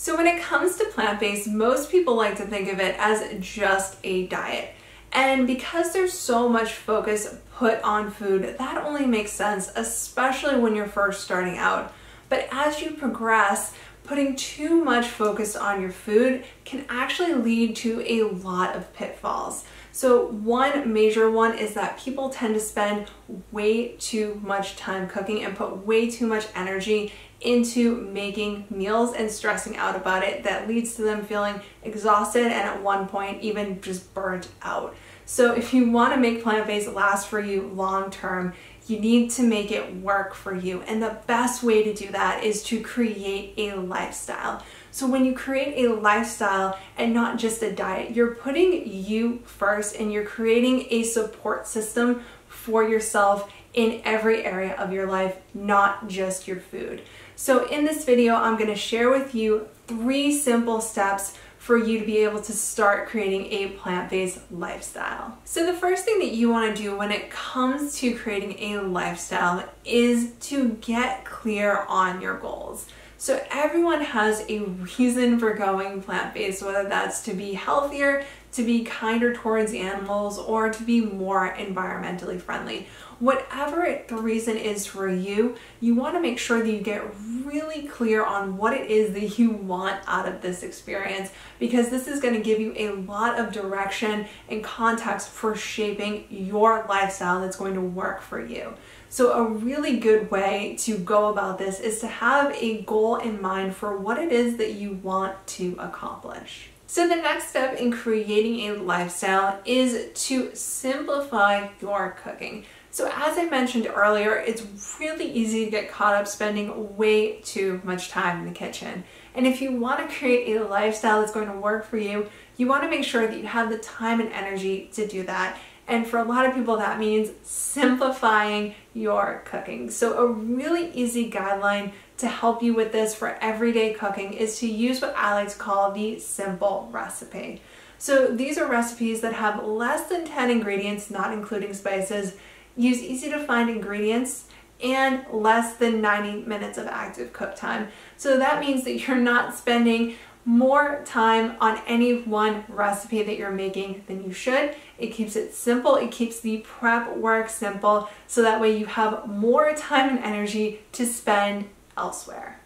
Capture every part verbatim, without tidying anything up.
So when it comes to plant-based, most people like to think of it as just a diet. And because there's so much focus put on food, that only makes sense, especially when you're first starting out. But as you progress, putting too much focus on your food can actually lead to a lot of pitfalls. So one major one is that people tend to spend way too much time cooking and put way too much energy into making meals and stressing out about it. That leads to them feeling exhausted and at one point even just burnt out. So if you want to make plant-based last for you long term, you need to make it work for you. And the best way to do that is to create a lifestyle. So when you create a lifestyle and not just a diet, you're putting you first and you're creating a support system for yourself in every area of your life, not just your food. So in this video, I'm going to share with you three simple steps for you to be able to start creating a plant-based lifestyle. So the first thing that you want to do when it comes to creating a lifestyle is to get clear on your goals. So everyone has a reason for going plant-based, whether that's to be healthier, to be kinder towards animals, or to be more environmentally friendly. Whatever it, the reason is for you, you want to make sure that you get really clear on what it is that you want out of this experience, because this is going to give you a lot of direction and context for shaping your lifestyle that's going to work for you. So a really good way to go about this is to have a goal in mind for what it is that you want to accomplish. So the next step in creating a lifestyle is to simplify your cooking. So as I mentioned earlier, it's really easy to get caught up spending way too much time in the kitchen. And if you want to create a lifestyle that's going to work for you, you want to make sure that you have the time and energy to do that. And for a lot of people, that means simplifying your cooking. So a really easy guideline to help you with this for everyday cooking is to use what I like to call the simple recipe. So these are recipes that have less than ten ingredients, not including spices, use easy to find ingredients, and less than ninety minutes of active cook time. So that means that you're not spending more time on any one recipe that you're making than you should. It keeps it simple, it keeps the prep work simple, so that way you have more time and energy to spend elsewhere.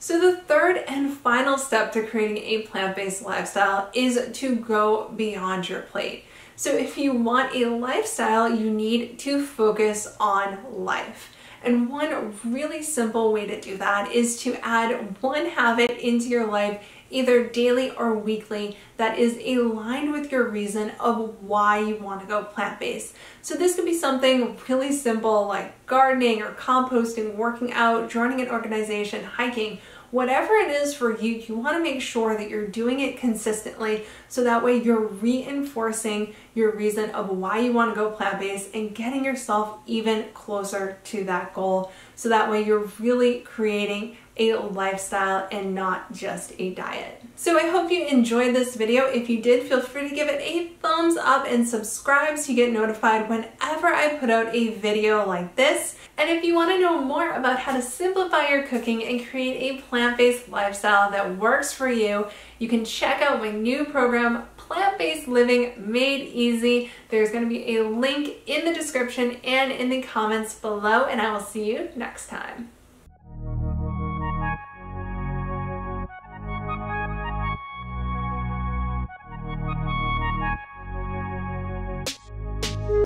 So the third and final step to creating a plant-based lifestyle is to go beyond your plate. So if you want a lifestyle, you need to focus on life. And one really simple way to do that is to add one habit into your life, either daily or weekly, that is aligned with your reason of why you want to go plant-based. So this could be something really simple like gardening or composting, working out, joining an organization, hiking. Whatever it is for you, you want to make sure that you're doing it consistently, so that way you're reinforcing your reason of why you want to go plant-based and getting yourself even closer to that goal. So that way you're really creating a lifestyle and not just a diet. So I hope you enjoyed this video. If you did, feel free to give it a thumbs up and subscribe so you get notified whenever I put out a video like this. And if you want to know more about how to simplify your cooking and create a plant-based lifestyle that works for you, you can check out my new program, Plant-Based Living Made Easy. There's going to be a link in the description and in the comments below, and I will see you next time.